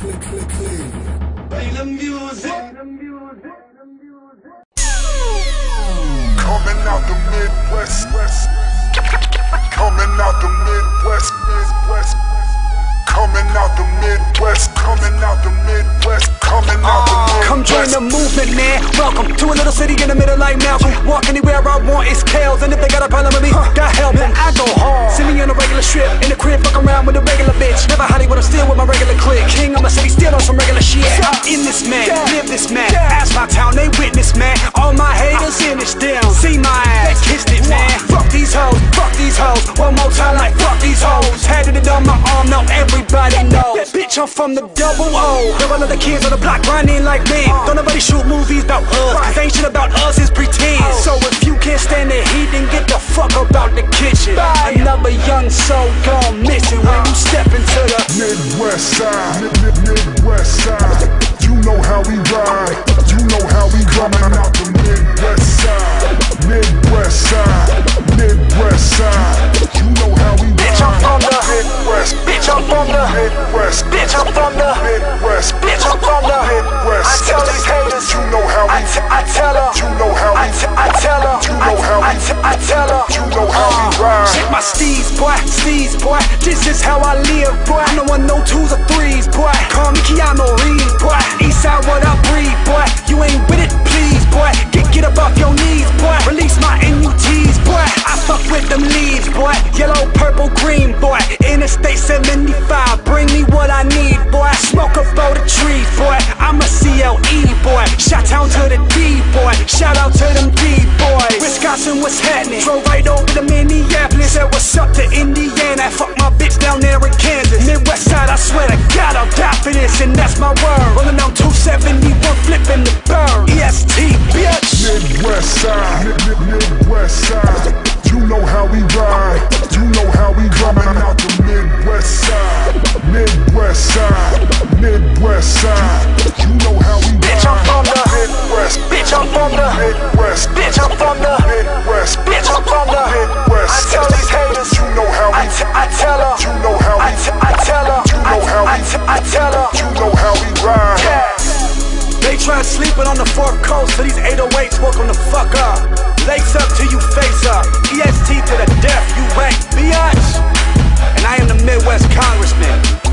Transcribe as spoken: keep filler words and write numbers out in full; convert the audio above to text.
click, click, click. Play the music. Coming out the Midwest, West. Coming out the Midwest, Midwest. Coming out the Midwest, coming out the Midwest, coming out the Midwest. Come join the movement, man. Welcome to a little city in the middle like Malcolm. Walk anywhere I want, it's chaos. And if they got a problem with me, God help them. I go hard. See me on a regular strip. In the crib, fuck around with a regular bitch. Never Hollywood, I'm still with my regular clique. King of my city, still on some regular shit. I'm in this, man. Live this, man. Ask my town, they witness, man. All my haters in this down. See my ass. They kissed it, man. Fuck these hoes. Fuck these hoes. One more time, like fuck these hoes. Had it on my arm, now everybody. Knows. Bitch, I'm from the double O. There are other kids on the block grinding like me. uh, Don't nobody shoot movies about us, right. Cause ain't shit about us, it's pretend. uh, So if you can't stand the heat, then get the fuck about the kitchen. Bye. Another young soul gone missing uh, when you step into the Midwest side. Mid-mid-Midwest side. You know how we ride. You know how we coming out the Midwest side. Midwest side. Midwest side. You know how we ride. Bitch, I'm from the Midwest. Bitch, I'm from the Midwest, bitch, I'm from the Midwest, bitch, I'm from the Midwest. I tell these haters, you know how we, I tell her, you know how we, I tell her, you know how we, I tell her, you know how we ride. Check my steez, boy, steez, boy. This is how I live, boy. No one, no twos or threes, boy. Call me Keanu Reeves, boy. Eastside, what I breathe, boy. You ain't with it, please, boy. Get get up off your knees, boy. Release my N U Ts, boy. I fuck with them leaves, boy. Yellow, purple, green, boy. Interstate seventy-five, bring me what I need, boy. Smoke up for the tree, boy. I'm a C L E, boy. Shout-out to the D, boy. Shout-out to them D, boys. Wisconsin, what's happening? Drove right over to Minneapolis. Said what's up to Indiana. Fuck my bitch down there in Kansas. Midwest side, I swear to God, I'll die for this, and that's my word. Rolling down two seventy-one, flipping the bird. E S T, bitch. Midwest side, Midwest side. You know how we ride. You know how we coming out the Midwest side. Midwest side. Midwest side. You know how we ride. Bitch, I'm from the Midwest. Bitch, I'm from the Midwest. Bitch, I'm from the Midwest. Bitch, I'm from the Midwest. I tell these haters, you know how we, I tell her, you know how we, I tell her, you know how we, I tell her, you know how we ride. They try sleeping on the fourth coast, so these eight oh eights woke them the fuck up. Lace up till you face up. E S T to the death, you ain't biatch. And I am the Midwest Congressman.